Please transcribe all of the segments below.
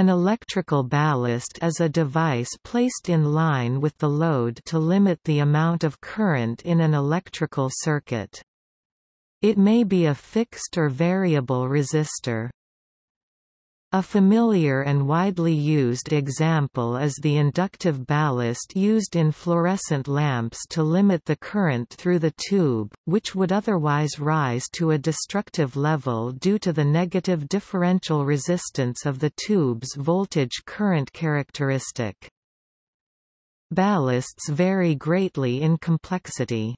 An electrical ballast is a device placed in line with the load to limit the amount of current in an electrical circuit. It may be a fixed or variable resistor. A familiar and widely used example is the inductive ballast used in fluorescent lamps to limit the current through the tube, which would otherwise rise to a destructive level due to the negative differential resistance of the tube's voltage-current characteristic. Ballasts vary greatly in complexity.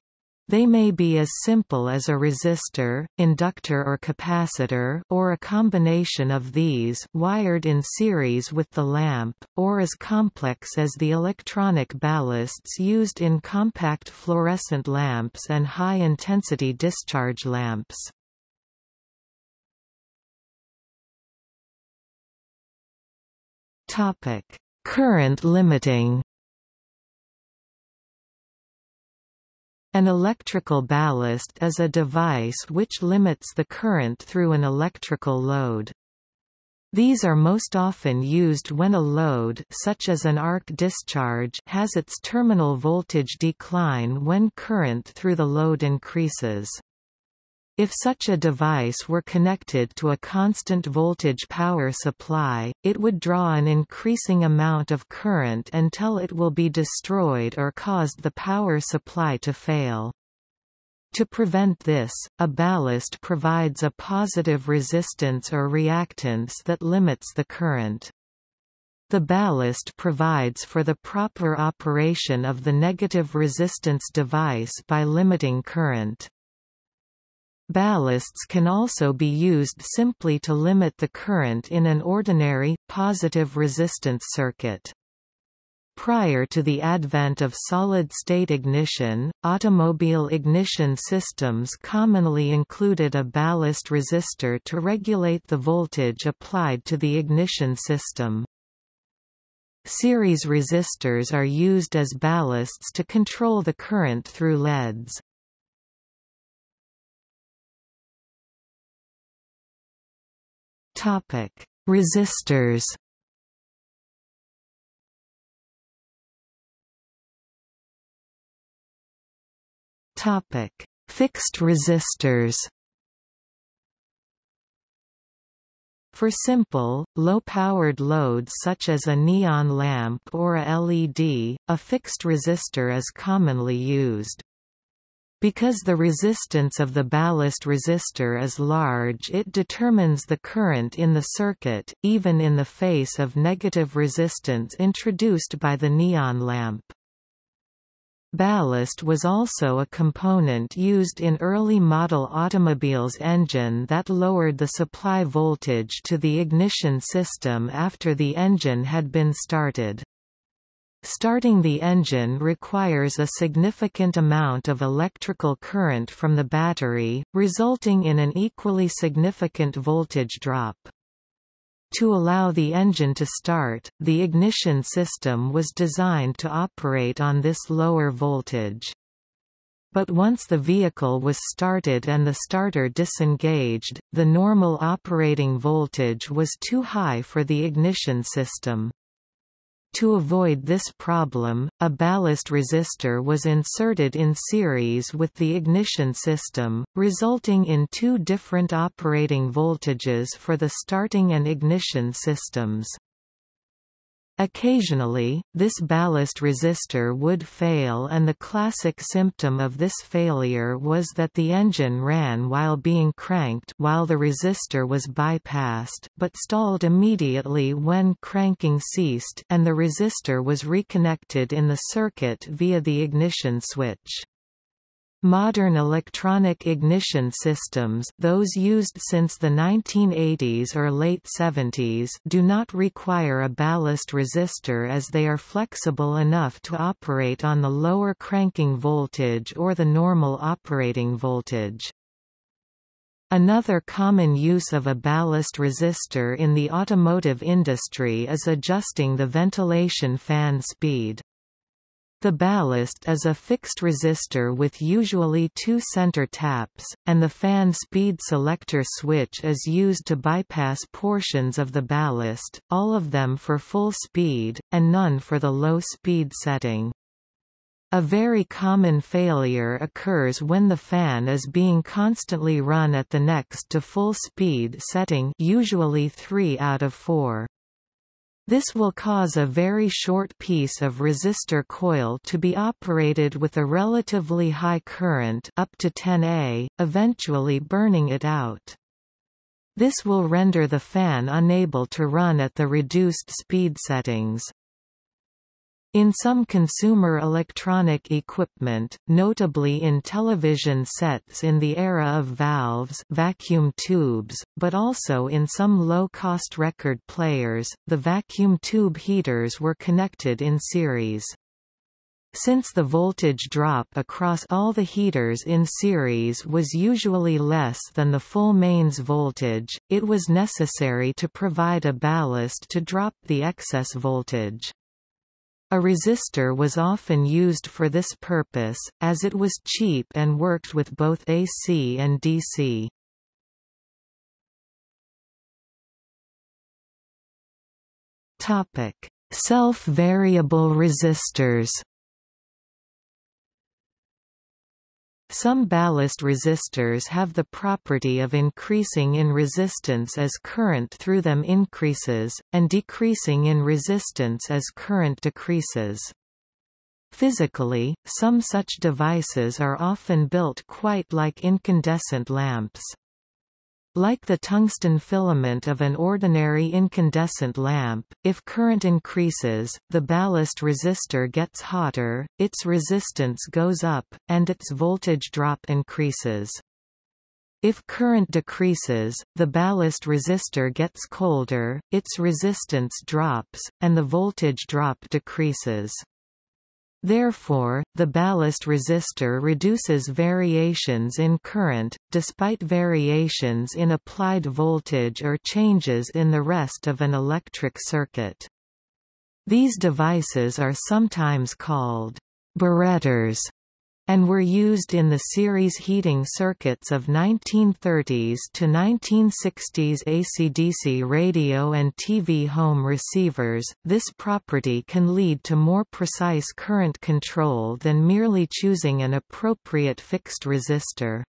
They may be as simple as a resistor, inductor or capacitor, or a combination of these wired in series with the lamp, or as complex as the electronic ballasts used in compact fluorescent lamps and high-intensity discharge lamps. Topic: Current limiting. An electrical ballast is a device which limits the current through an electrical load. These are most often used when a load, such as an arc discharge, has its terminal voltage decline when current through the load increases. If such a device were connected to a constant voltage power supply, it would draw an increasing amount of current until it will be destroyed or caused the power supply to fail. To prevent this, a ballast provides a positive resistance or reactance that limits the current. The ballast provides for the proper operation of the negative resistance device by limiting current. Ballasts can also be used simply to limit the current in an ordinary, positive resistance circuit. Prior to the advent of solid-state ignition, automobile ignition systems commonly included a ballast resistor to regulate the voltage applied to the ignition system. Series resistors are used as ballasts to control the current through LEDs. Resistors. Fixed resistors. For simple, low-powered loads such as a neon lamp or a LED, a fixed resistor is commonly used. Because the resistance of the ballast resistor is large, it determines the current in the circuit, even in the face of negative resistance introduced by the neon lamp. Ballast was also a component used in early model automobiles' engine that lowered the supply voltage to the ignition system after the engine had been started. Starting the engine requires a significant amount of electrical current from the battery, resulting in an equally significant voltage drop. To allow the engine to start, the ignition system was designed to operate on this lower voltage. But once the vehicle was started and the starter disengaged, the normal operating voltage was too high for the ignition system. To avoid this problem, a ballast resistor was inserted in series with the ignition system, resulting in two different operating voltages for the starting and ignition systems. Occasionally, this ballast resistor would fail, and the classic symptom of this failure was that the engine ran while being cranked while the resistor was bypassed, but stalled immediately when cranking ceased and the resistor was reconnected in the circuit via the ignition switch. Modern electronic ignition systems, those used since the 1980s or late 70s, do not require a ballast resistor as they are flexible enough to operate on the lower cranking voltage or the normal operating voltage. Another common use of a ballast resistor in the automotive industry is adjusting the ventilation fan speed. The ballast is a fixed resistor with usually two center taps, and the fan speed selector switch is used to bypass portions of the ballast, all of them for full speed, and none for the low speed setting. A very common failure occurs when the fan is being constantly run at the next to full speed setting, usually 3 out of 4. This will cause a very short piece of resistor coil to be operated with a relatively high current up to 10A, eventually burning it out. This will render the fan unable to run at the reduced speed settings. In some consumer electronic equipment, notably in television sets in the era of valves, vacuum tubes, but also in some low-cost record players, the vacuum tube heaters were connected in series. Since the voltage drop across all the heaters in series was usually less than the full mains voltage, it was necessary to provide a ballast to drop the excess voltage. A resistor was often used for this purpose, as it was cheap and worked with both AC and DC. Topic: Self-variable resistors. Some ballast resistors have the property of increasing in resistance as current through them increases, and decreasing in resistance as current decreases. Physically, some such devices are often built quite like incandescent lamps. Like the tungsten filament of an ordinary incandescent lamp, if current increases, the ballast resistor gets hotter, its resistance goes up, and its voltage drop increases. If current decreases, the ballast resistor gets colder, its resistance drops, and the voltage drop decreases. Therefore, the ballast resistor reduces variations in current, despite variations in applied voltage or changes in the rest of an electric circuit. These devices are sometimes called beretters, and were used in the series heating circuits of 1930s to 1960s AC/DC radio and TV home receivers. This property can lead to more precise current control than merely choosing an appropriate fixed resistor.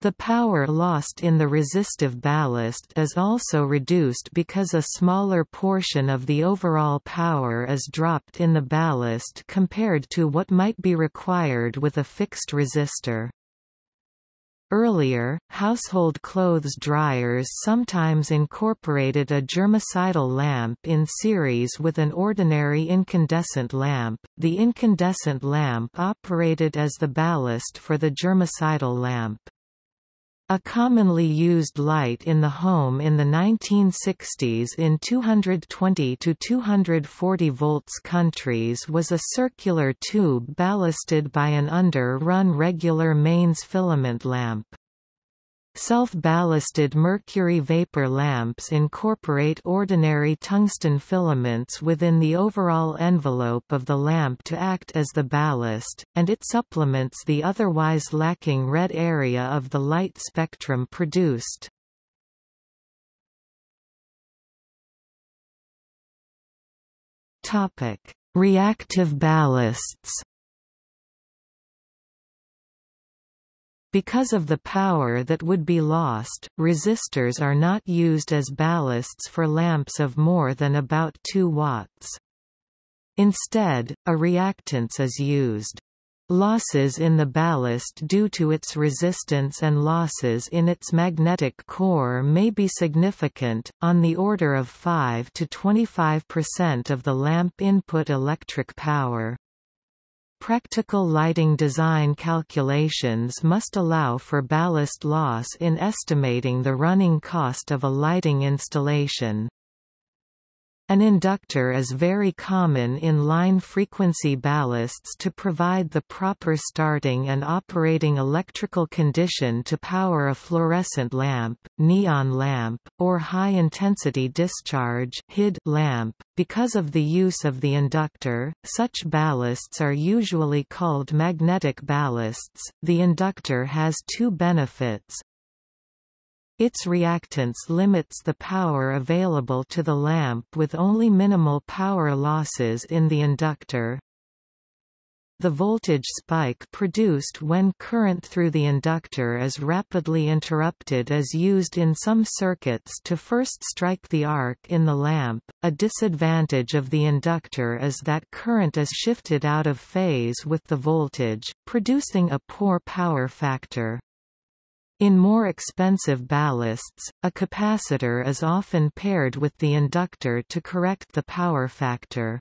The power lost in the resistive ballast is also reduced because a smaller portion of the overall power is dropped in the ballast compared to what might be required with a fixed resistor. Earlier, household clothes dryers sometimes incorporated a germicidal lamp in series with an ordinary incandescent lamp. The incandescent lamp operated as the ballast for the germicidal lamp. A commonly used light in the home in the 1960s in 220 to 240 volts countries was a circular tube ballasted by an under-run regular mains filament lamp. Self-ballasted mercury vapor lamps incorporate ordinary tungsten filaments within the overall envelope of the lamp to act as the ballast, and it supplements the otherwise lacking red area of the light spectrum produced. Topic: Reactive ballasts. Because of the power that would be lost, resistors are not used as ballasts for lamps of more than about 2 watts. Instead, a reactance is used. Losses in the ballast due to its resistance and losses in its magnetic core may be significant, on the order of 5 to 25% of the lamp input electric power. Practical lighting design calculations must allow for ballast loss in estimating the running cost of a lighting installation. An inductor is very common in line frequency ballasts to provide the proper starting and operating electrical condition to power a fluorescent lamp, neon lamp, or high-intensity discharge (HID) lamp. Because of the use of the inductor, such ballasts are usually called magnetic ballasts. The inductor has two benefits. Its reactance limits the power available to the lamp with only minimal power losses in the inductor. The voltage spike produced when current through the inductor is rapidly interrupted is used in some circuits to first strike the arc in the lamp. A disadvantage of the inductor is that current is shifted out of phase with the voltage, producing a poor power factor. In more expensive ballasts, a capacitor is often paired with the inductor to correct the power factor.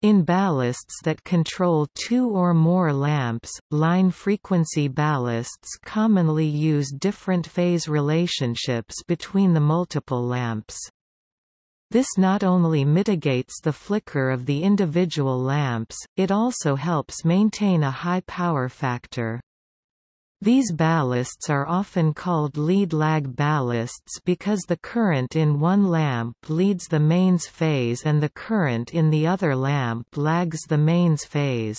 In ballasts that control two or more lamps, line frequency ballasts commonly use different phase relationships between the multiple lamps. This not only mitigates the flicker of the individual lamps, it also helps maintain a high power factor. These ballasts are often called lead-lag ballasts because the current in one lamp leads the mains phase and the current in the other lamp lags the mains phase.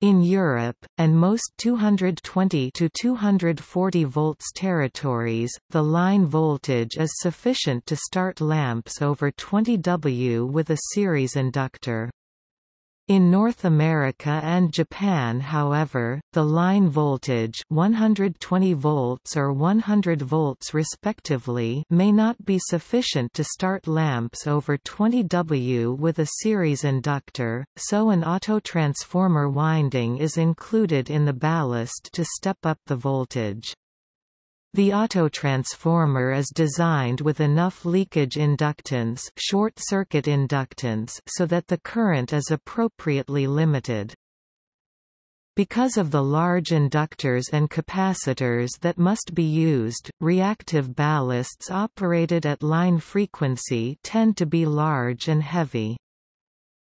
In Europe, and most 220 to 240 volts territories, the line voltage is sufficient to start lamps over 20 W with a series inductor. In North America and Japan, however, the line voltage 120 volts or 100 volts respectively may not be sufficient to start lamps over 20 W with a series inductor, so an autotransformer winding is included in the ballast to step up the voltage. The autotransformer is designed with enough leakage inductance, short circuit inductance, so that the current is appropriately limited. Because of the large inductors and capacitors that must be used, reactive ballasts operated at line frequency tend to be large and heavy.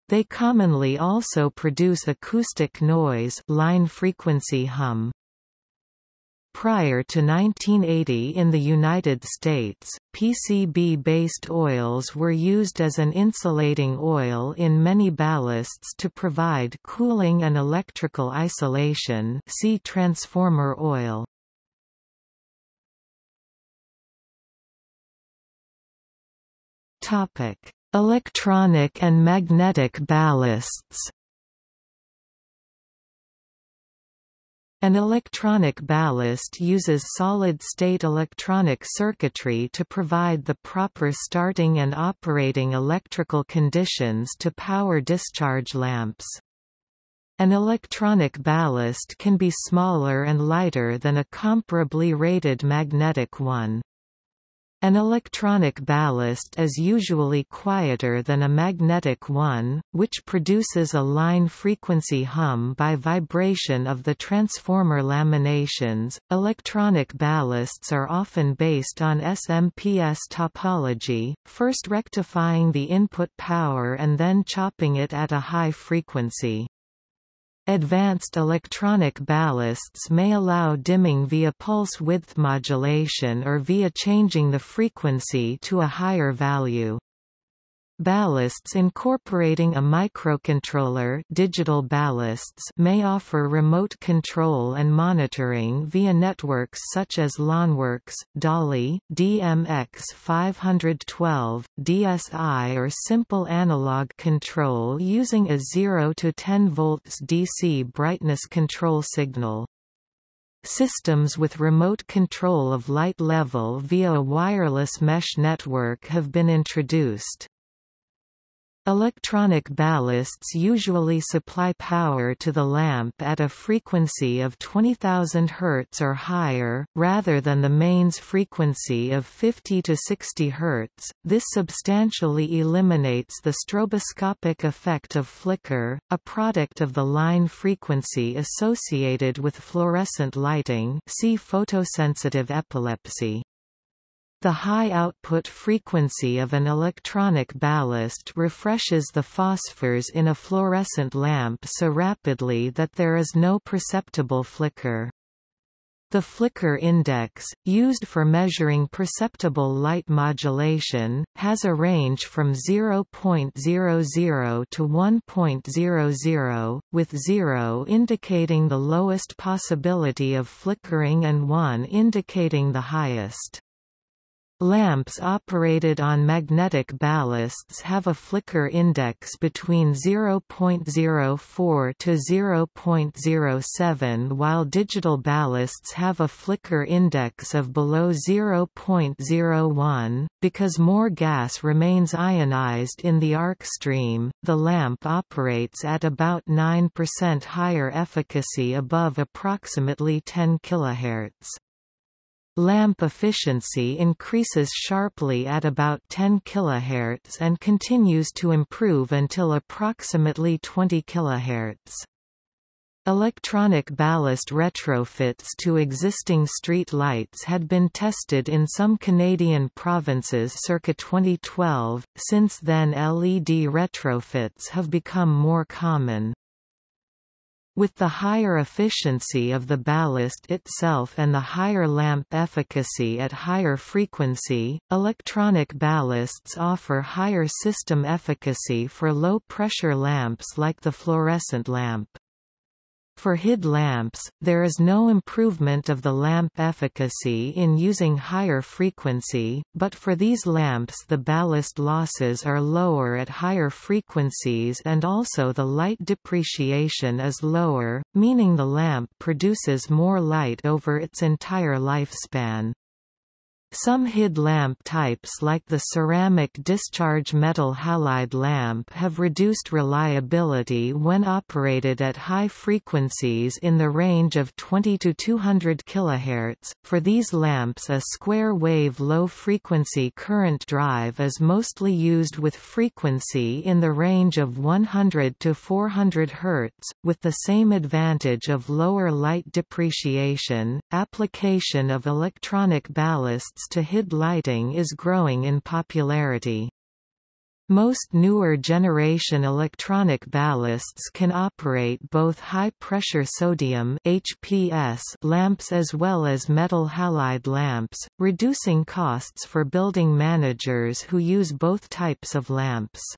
They commonly also produce acoustic noise, line frequency hum. Prior to 1980 in the United States, PCB-based oils were used as an insulating oil in many ballasts to provide cooling and electrical isolation. See transformer oil. Topic: Electronic and magnetic ballasts. An electronic ballast uses solid-state electronic circuitry to provide the proper starting and operating electrical conditions to power discharge lamps. An electronic ballast can be smaller and lighter than a comparably rated magnetic one. An electronic ballast is usually quieter than a magnetic one, which produces a line frequency hum by vibration of the transformer laminations. Electronic ballasts are often based on SMPS topology, first rectifying the input power and then chopping it at a high frequency. Advanced electronic ballasts may allow dimming via pulse width modulation or via changing the frequency to a higher value. Ballasts incorporating a microcontroller, digital ballasts, may offer remote control and monitoring via networks such as LONWorks, DALI, DMX512, DSI, or simple analog control using a 0 to 10 volts DC brightness control signal. Systems with remote control of light level via a wireless mesh network have been introduced. Electronic ballasts usually supply power to the lamp at a frequency of 20,000 Hz or higher, rather than the mains frequency of 50 to 60 Hz. This substantially eliminates the stroboscopic effect of flicker, a product of the line frequency associated with fluorescent lighting. See photosensitive epilepsy. The high output frequency of an electronic ballast refreshes the phosphors in a fluorescent lamp so rapidly that there is no perceptible flicker. The flicker index, used for measuring perceptible light modulation, has a range from 0.00 to 1.00, with 0 indicating the lowest possibility of flickering and 1 indicating the highest. Lamps operated on magnetic ballasts have a flicker index between 0.04 to 0.07, while digital ballasts have a flicker index of below 0.01. Because more gas remains ionized in the arc stream, the lamp operates at about 9% higher efficacy above approximately 10 kHz. Lamp efficiency increases sharply at about 10 kHz and continues to improve until approximately 20 kHz. Electronic ballast retrofits to existing street lights had been tested in some Canadian provinces circa 2012. Since then, LED retrofits have become more common. With the higher efficiency of the ballast itself and the higher lamp efficacy at higher frequency, electronic ballasts offer higher system efficacy for low-pressure lamps like the fluorescent lamp. For HID lamps, there is no improvement of the lamp efficacy in using higher frequency, but for these lamps the ballast losses are lower at higher frequencies and also the light depreciation is lower, meaning the lamp produces more light over its entire lifespan. Some HID lamp types like the ceramic discharge metal halide lamp have reduced reliability when operated at high frequencies in the range of 20 to 200 kHz. For these lamps, a square wave low frequency current drive is mostly used with frequency in the range of 100 to 400 Hz, with the same advantage of lower light depreciation. Application of electronic ballasts to HID lighting is growing in popularity. Most newer generation electronic ballasts can operate both high-pressure sodium (HPS) lamps as well as metal halide lamps, reducing costs for building managers who use both types of lamps.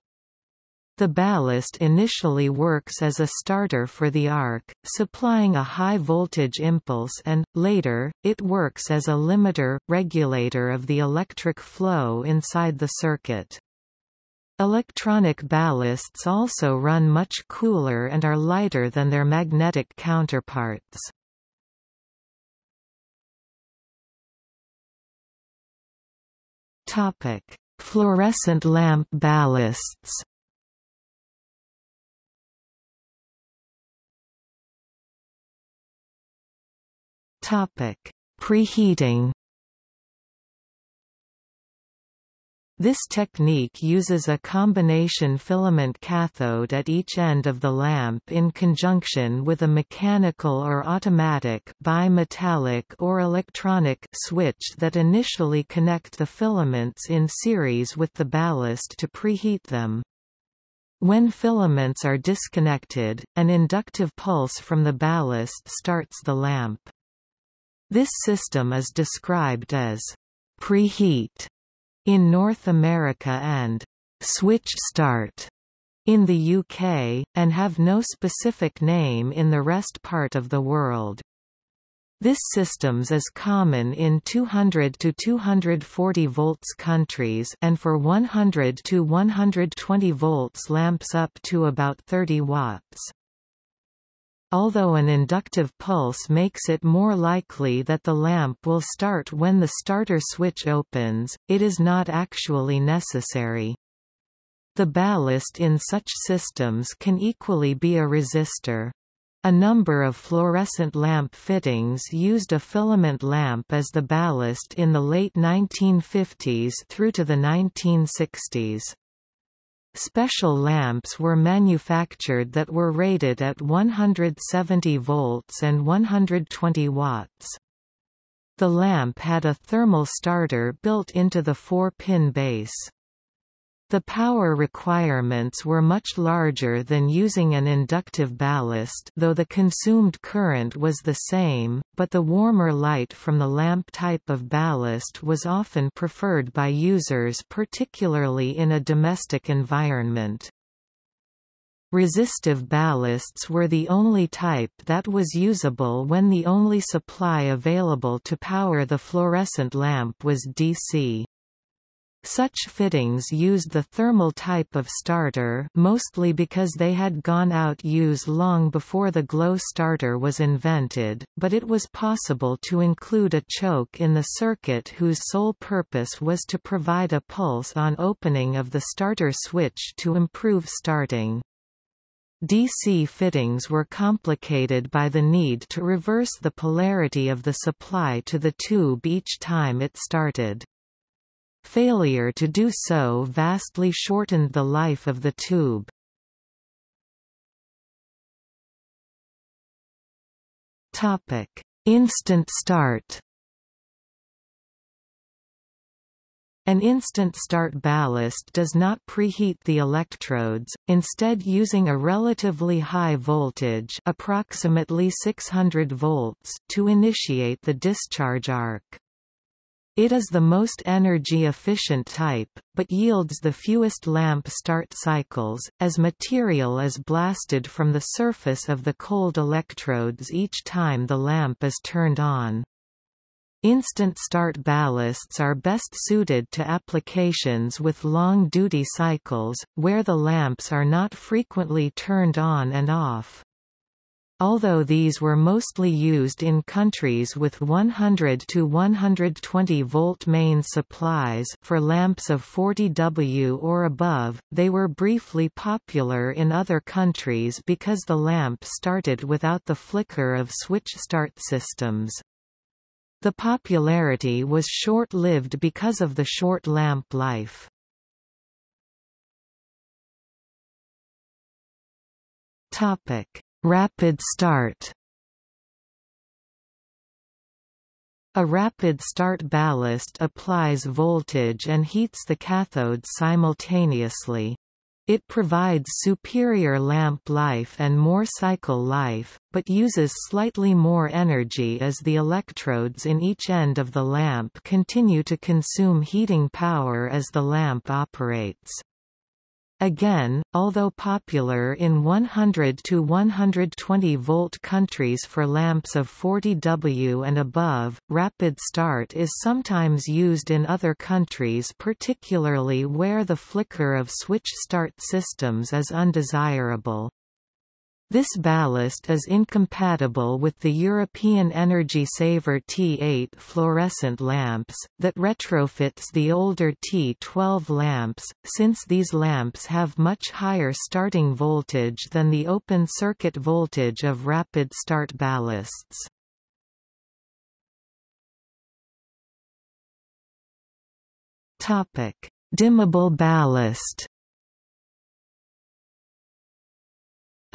The ballast initially works as a starter for the arc, supplying a high voltage impulse and, later, it works as a limiter, regulator of the electric flow inside the circuit. Electronic ballasts also run much cooler and are lighter than their magnetic counterparts. Fluorescent lamp ballasts. Preheating. This technique uses a combination filament cathode at each end of the lamp in conjunction with a mechanical or automatic bimetallic or electronic switch that initially connect the filaments in series with the ballast to preheat them. When filaments are disconnected, an inductive pulse from the ballast starts the lamp. This system is described as preheat in North America and switch start in the UK, and have no specific name in the rest part of the world. This systems is common in 200 to 240 volts countries and for 100 to 120 volts lamps up to about 30 watts. Although an inductive pulse makes it more likely that the lamp will start when the starter switch opens, it is not actually necessary. The ballast in such systems can equally be a resistor. A number of fluorescent lamp fittings used a filament lamp as the ballast in the late 1950s through to the 1960s. Special lamps were manufactured that were rated at 170 volts and 120 watts. The lamp had a thermal starter built into the 4-pin base. The power requirements were much larger than using an inductive ballast, though the consumed current was the same, but the warmer light from the lamp type of ballast was often preferred by users, particularly in a domestic environment. Resistive ballasts were the only type that was usable when the only supply available to power the fluorescent lamp was DC. Such fittings used the thermal type of starter, mostly because they had gone out use long before the glow starter was invented, but it was possible to include a choke in the circuit whose sole purpose was to provide a pulse on opening of the starter switch to improve starting. DC fittings were complicated by the need to reverse the polarity of the supply to the tube each time it started. Failure to do so vastly shortened the life of the tube. Topic: Instant start. An instant start ballast does not preheat the electrodes, instead using a relatively high voltage, approximately 600 volts, to initiate the discharge arc. It is the most energy-efficient type, but yields the fewest lamp start cycles, as material is blasted from the surface of the cold electrodes each time the lamp is turned on. Instant start ballasts are best suited to applications with long duty cycles, where the lamps are not frequently turned on and off. Although these were mostly used in countries with 100 to 120 volt main supplies for lamps of 40 W or above, they were briefly popular in other countries because the lamp started without the flicker of switch start systems. The popularity was short-lived because of the short lamp life. Topic: Rapid start. A rapid start ballast applies voltage and heats the cathode simultaneously. It provides superior lamp life and more cycle life, but uses slightly more energy as the electrodes in each end of the lamp continue to consume heating power as the lamp operates. Again, although popular in 100 to 120 volt countries for lamps of 40 W and above, rapid start is sometimes used in other countries, particularly where the flicker of switch start systems is undesirable. This ballast is incompatible with the European Energy Saver T8 fluorescent lamps, that retrofits the older T12 lamps, since these lamps have much higher starting voltage than the open circuit voltage of rapid start ballasts. Topic: Dimmable ballast.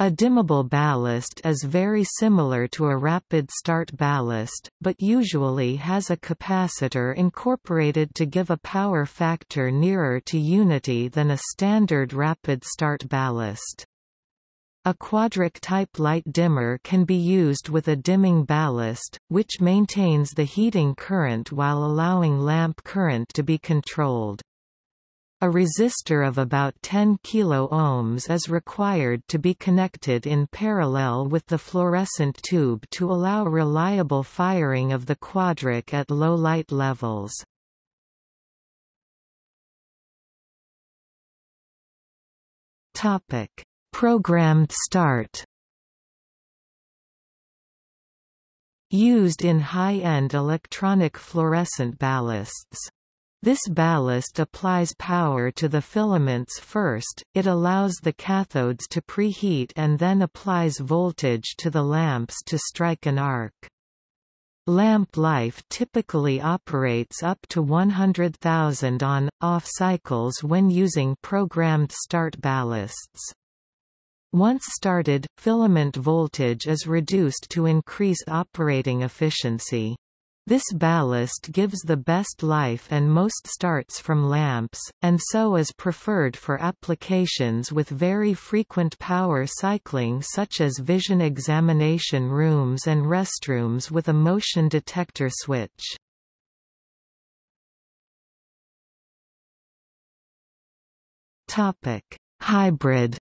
A dimmable ballast is very similar to a rapid start ballast, but usually has a capacitor incorporated to give a power factor nearer to unity than a standard rapid start ballast. A quadric-type light dimmer can be used with a dimming ballast, which maintains the heating current while allowing lamp current to be controlled. A resistor of about 10 kilo-ohms is required to be connected in parallel with the fluorescent tube to allow reliable firing of the quadric at low light levels. Topic: Programmed start. Used in high-end electronic fluorescent ballasts. This ballast applies power to the filaments first, it allows the cathodes to preheat and then applies voltage to the lamps to strike an arc. Lamp life typically operates up to 100,000 on/off cycles when using programmed start ballasts. Once started, filament voltage is reduced to increase operating efficiency. This ballast gives the best life and most starts from lamps, and so is preferred for applications with very frequent power cycling such as vision examination rooms and restrooms with a motion detector switch. Hybrid.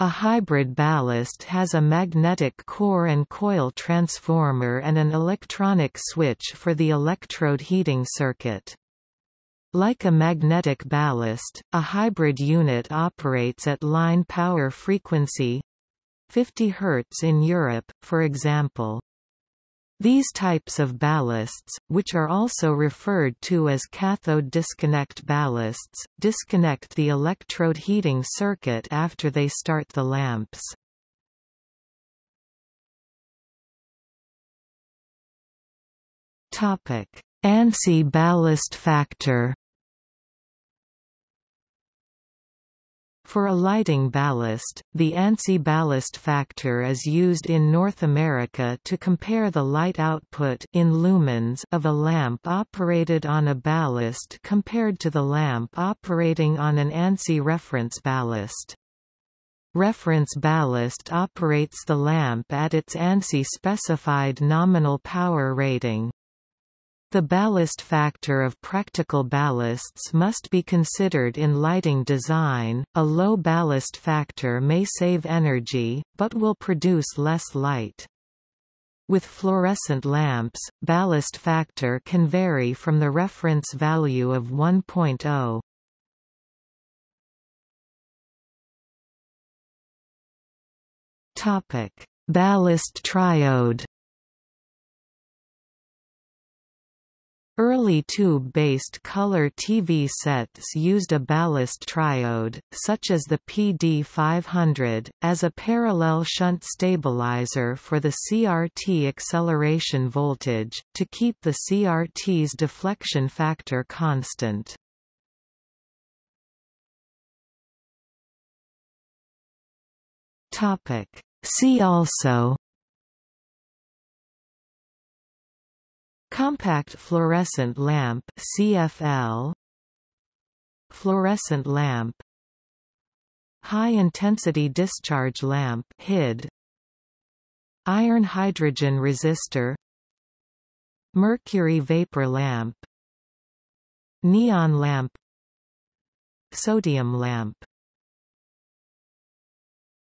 A hybrid ballast has a magnetic core and coil transformer and an electronic switch for the electrode heating circuit. Like a magnetic ballast, a hybrid unit operates at line power frequency 50 Hz in Europe, for example. These types of ballasts, which are also referred to as cathode disconnect ballasts, disconnect the electrode heating circuit after they start the lamps. ANSI ballast factor. For a lighting ballast, the ANSI ballast factor is used in North America to compare the light output in lumens of a lamp operated on a ballast compared to the lamp operating on an ANSI reference ballast. Reference ballast operates the lamp at its ANSI specified nominal power rating. The ballast factor of practical ballasts must be considered in lighting design. A low ballast factor may save energy, but will produce less light. With fluorescent lamps, ballast factor can vary from the reference value of 1.0. Topic: Ballast triode. Early tube-based color TV sets used a ballast triode, such as the PD500, as a parallel shunt stabilizer for the CRT acceleration voltage, to keep the CRT's deflection factor constant. See also: compact fluorescent lamp (CFL), fluorescent lamp, high-intensity discharge lamp (HID), iron hydrogen resistor, mercury vapor lamp, neon lamp, sodium lamp.